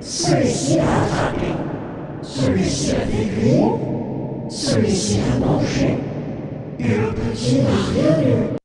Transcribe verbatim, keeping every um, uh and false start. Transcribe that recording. celui-ci a attrapé, celui-ci a déglué, celui-ci a mangé, et le petit Mario